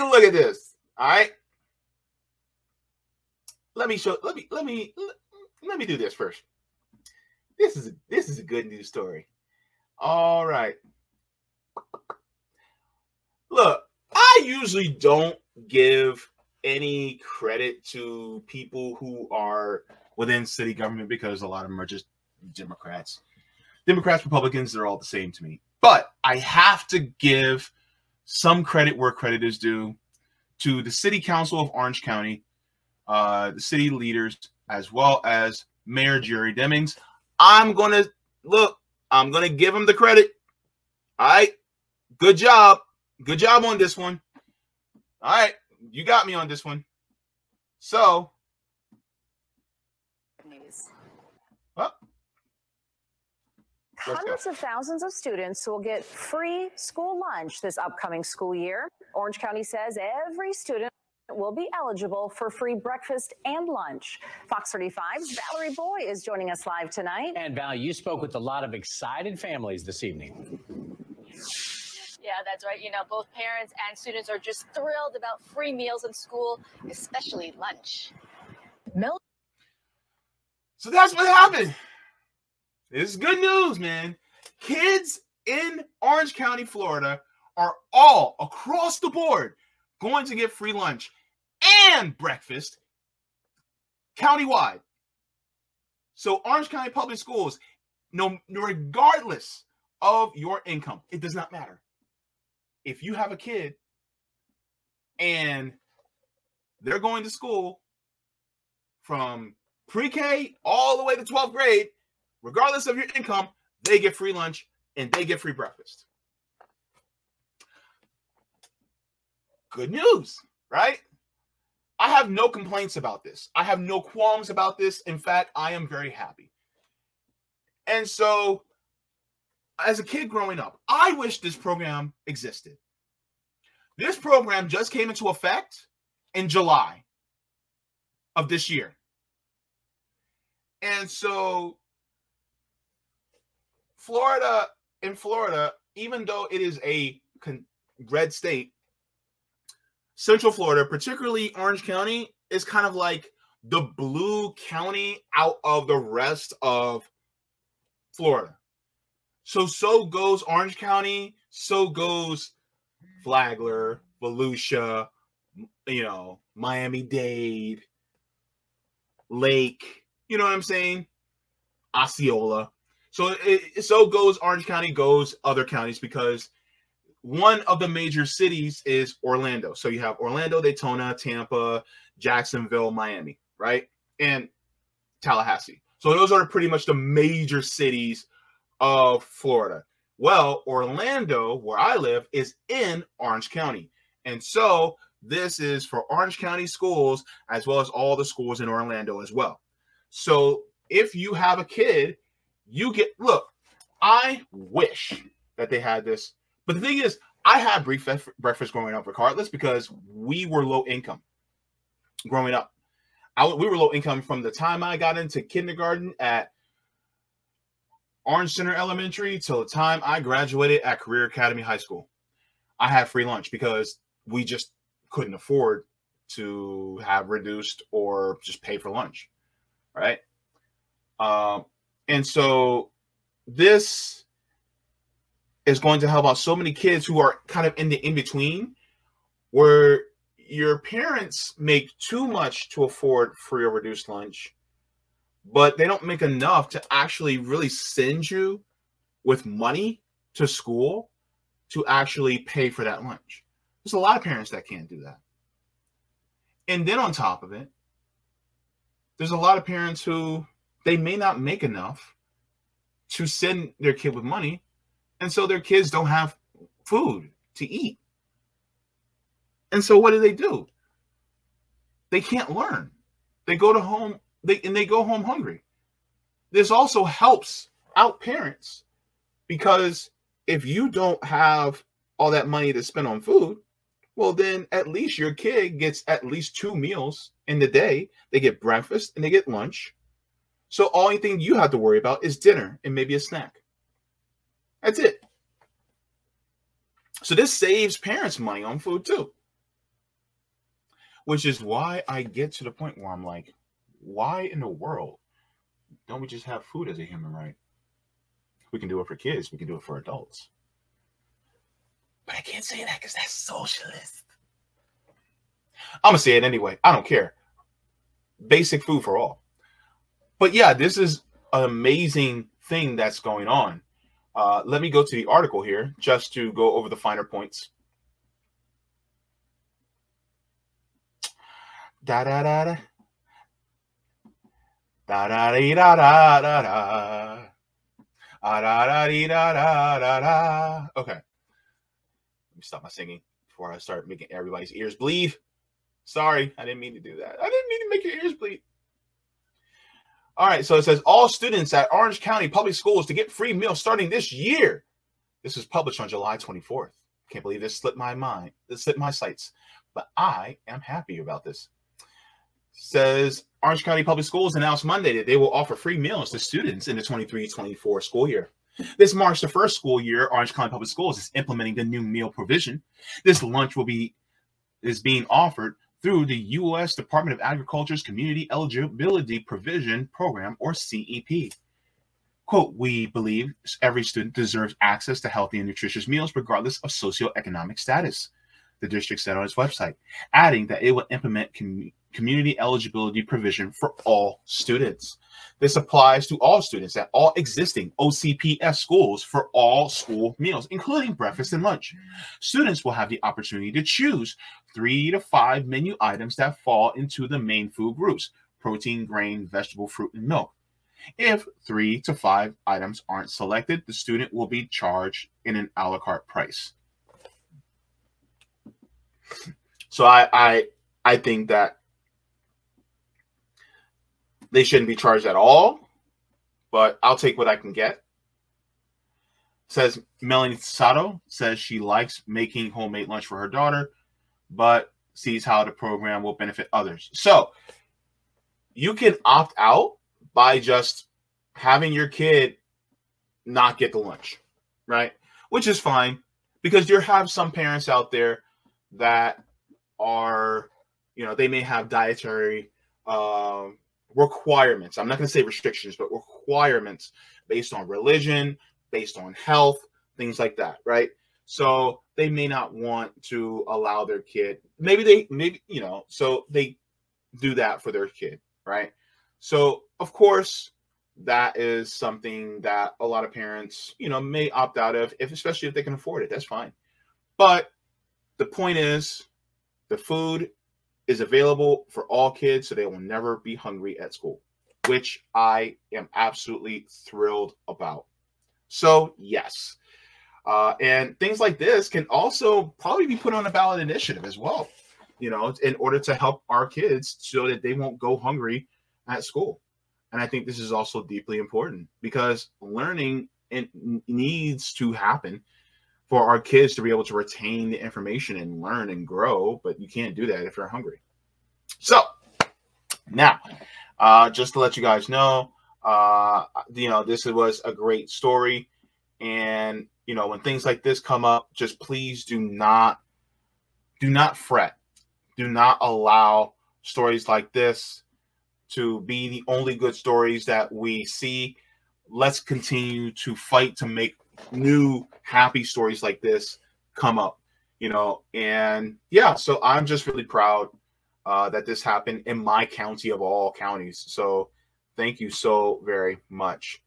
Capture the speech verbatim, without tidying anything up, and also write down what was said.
take a look at this. All right. Let me show. Let me. Let me. Let me do this first. This is a, this is a good news story. All right. Look, I usually don't give any credit to people who are within city government because a lot of them are just Democrats. Democrats, Republicans, they're all the same to me. But I have to give some credit where credit is due to the City Council of Orange County, uh, the city leaders, as well as Mayor Jerry Demings. I'm going to, look, I'm going to give him the credit. All right. Good job. Good job on this one. All right. You got me on this one. So. Well, hundreds of thousands of students will get free school lunch this upcoming school year. Orange County says every student will be eligible for free breakfast and lunch. Fox thirty-five's Valerie Boy is joining us live tonight. And Val, you spoke with a lot of excited families this evening. Yeah, that's right. You know, both parents and students are just thrilled about free meals in school, especially lunch. Mel So that's what happened. This is good news, man. Kids in Orange County, Florida are all across the board going to get free lunch and breakfast countywide. So Orange County Public Schools, no, regardless of your income, it does not matter. If you have a kid and they're going to school from pre-K all the way to twelfth grade, regardless of your income, they get free lunch and they get free breakfast. Good news, right? I have no complaints about this. I have no qualms about this. In fact, I am very happy. And so as a kid growing up, I wish this program existed. This program just came into effect in July of this year. And so Florida, in Florida, even though it is a red state, Central Florida, particularly Orange County, is kind of like the blue county out of the rest of Florida. So, so goes Orange County, so goes Flagler, Volusia, you know, Miami-Dade, Lake. You know what I'm saying? Osceola. So it, so goes Orange County, goes other counties, because one of the major cities is Orlando. So you have Orlando, Daytona, Tampa, Jacksonville, Miami, right? And Tallahassee. So those are pretty much the major cities of Florida. Well, Orlando, where I live, is in Orange County. And so this is for Orange County schools, as well as all the schools in Orlando as well. So if you have a kid, you get, look, I wish that they had this. But the thing is, I had breakfast growing up regardless, because we were low income growing up. I, we were low income from the time I got into kindergarten at Orange Center Elementary till the time I graduated at Career Academy High School. I had free lunch because we just couldn't afford to have reduced or just pay for lunch. Right. Um, and so this is going to help out so many kids who are kind of in the in-between, where your parents make too much to afford free or reduced lunch, but they don't make enough to actually really send you with money to school to actually pay for that lunch. There's a lot of parents that can't do that. And then on top of it, there's a lot of parents who they may not make enough to send their kid with money. And so their kids don't have food to eat. And so what do they do? They can't learn. They go to home they, and they go home hungry. This also helps out parents, because if you don't have all that money to spend on food, well, then at least your kid gets at least two meals in the day. They get breakfast and they get lunch. So all anything you have to worry about is dinner and maybe a snack. That's it. So this saves parents money on food too. which is why I get to the point where I'm like, why in the world don't we just have food as a human right? We can do it for kids. We can do it for adults. But I can't say that because that's socialist. I'm going to say it anyway. I don't care. Basic food for all. But yeah, this is an amazing thing that's going on. Uh, let me go to the article here just to go over the finer points. Da da da da. Da da dee da da da da. Ah, da da dee da da da da. Okay. Let me stop my singing before I start making everybody's ears bleed. Sorry, I didn't mean to do that. I didn't mean to make your ears bleed. All right, so it says all students at Orange County Public Schools to get free meals starting this year. This was published on July twenty-fourth. Can't believe this slipped my mind. This slipped my sights. But I am happy about this. It says Orange County Public Schools announced Monday that they will offer free meals to students in the twenty-three twenty-four school year. This marks the first school year Orange County Public Schools is implementing the new meal provision. This lunch will be is being offered through the U S Department of Agriculture's Community Eligibility Provision Program, or C E P. Quote, we believe every student deserves access to healthy and nutritious meals regardless of socioeconomic status, the district said on its website, adding that it will implement com community eligibility provision for all students. This applies to all students at all existing O C P S schools for all school meals, including breakfast and lunch. Students will have the opportunity to choose three to five menu items that fall into the main food groups: protein, grain, vegetable, fruit, and milk. If three to five items aren't selected, the student will be charged in an a la carte price. So I, I, I think that they shouldn't be charged at all, but I'll take what I can get. Says Melanie Sato says she likes making homemade lunch for her daughter, but sees how the program will benefit others. So you can opt out by just having your kid not get the lunch, right? Which is fine, because you have some parents out there that are, you know, they may have dietary um, requirements. I'm not going to say restrictions, but requirements based on religion, based on health, things like that, right? So they may not want to allow their kid. Maybe they, maybe, you know, so they do that for their kid, right? So of course, that is something that a lot of parents, you know, may opt out of, if especially if they can afford it. That's fine. But the point is, the food is available for all kids, so they will never be hungry at school, which I am absolutely thrilled about. So, yes. Uh, and things like this can also probably be put on a ballot initiative as well, you know, in order to help our kids so that they won't go hungry at school. And I think this is also deeply important, because learning it needs to happen for our kids to be able to retain the information and learn and grow, but you can't do that if you're hungry. So now, uh, just to let you guys know, uh, you know, this was a great story. And, you know, when things like this come up, just please do not, do not fret. Do not allow stories like this to be the only good stories that we see. Let's continue to fight to make new happy stories like this come up, you know. And yeah, so I'm just really proud uh that this happened in my county of all counties, so thank you so very much.